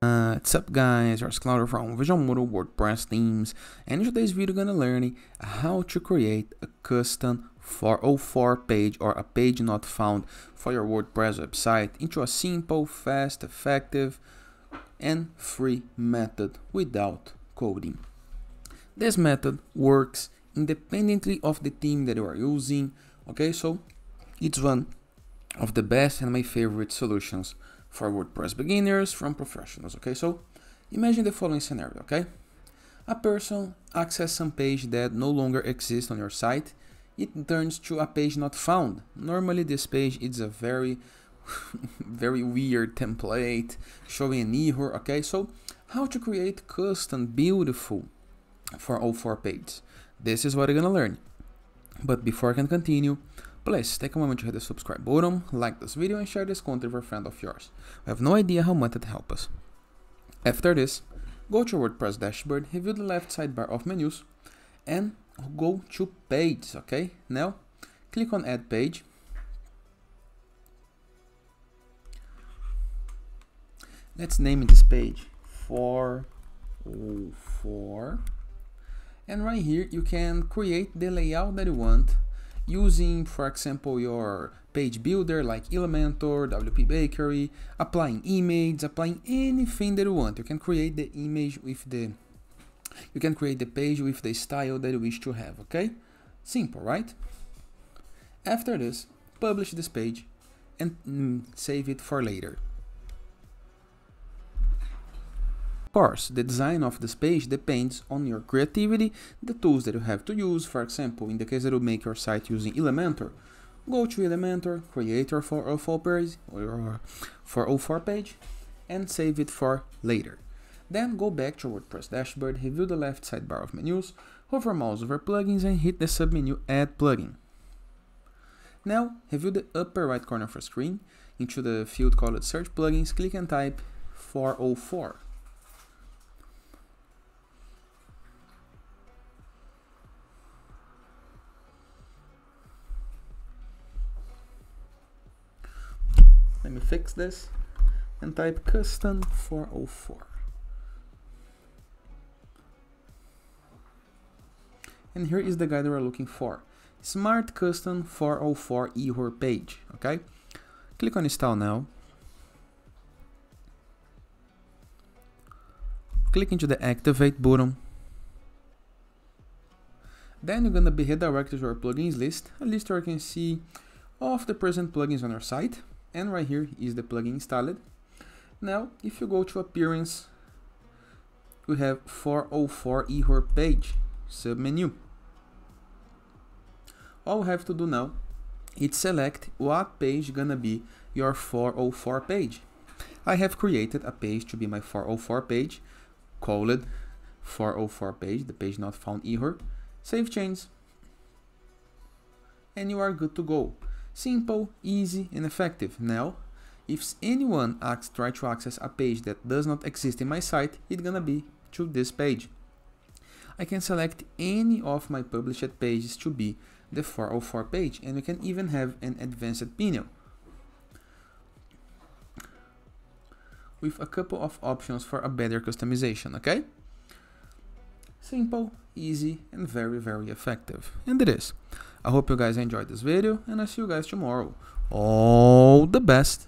What's up guys, it's Clouder from Visualmodo WordPress themes, and in today's video we're gonna learn how to create a custom 404 page or a page not found for your WordPress website into a simple, fast, effective and free method without coding. This method works independently of the theme that you are using, okay? So it's one of the best and my favorite solutions for WordPress beginners from professionals, okay? So imagine the following scenario, okay? A person accesses some page that no longer exists on your site. It turns to a page not found. Normally this page is a very, very weird template showing an error, okay? So how to create custom, beautiful 404 pages? This is what you're gonna learn. But before I can continue, please take a moment to hit the subscribe button, like this video and share this content with a friend of yours. We have no idea how much it helps us. After this, go to WordPress dashboard, review the left sidebar of menus and go to pages, okay? Now, click on add page. Let's name this page 404. And right here, you can create the layout that you want using, for example, your page builder like Elementor, WP Bakery, applying images, applying anything that you want. You can create the image with the, you can create the page with the style that you wish to have, okay? Simple, right? After this, publish this page and save it for later. Of course, the design of this page depends on your creativity, the tools that you have to use. For example, in the case that you make your site using Elementor, go to Elementor, create your 404 page, or 404 page and save it for later. Then go back to WordPress dashboard, review the left sidebar of menus, hover mouse over plugins and hit the submenu add plugin. Now review the upper right corner of your screen, into the field called search plugins, click and type 404. Let me fix this and type custom 404 and here is the guide we're looking for, smart custom 404 error page, okay? Click on install now, click into the activate button, then you're gonna be redirected to your plugins list, a list where you can see all of the present plugins on your site. And right here is the plugin installed. Now, if you go to appearance, we have 404 error page submenu. All we have to do now is select what page gonna be your 404 page. I have created a page to be my 404 page, called 404 page, the page not found error. Save changes, and you are good to go. Simple, easy and effective. Now, if anyone tries to access a page that does not exist in my site, it's gonna be to this page. I can select any of my published pages to be the 404 page, and we can even have an advanced panel with a couple of options for a better customization, okay? Simple, easy and very, very effective. And it is. I hope you guys enjoyed this video and I see you guys tomorrow. All the best!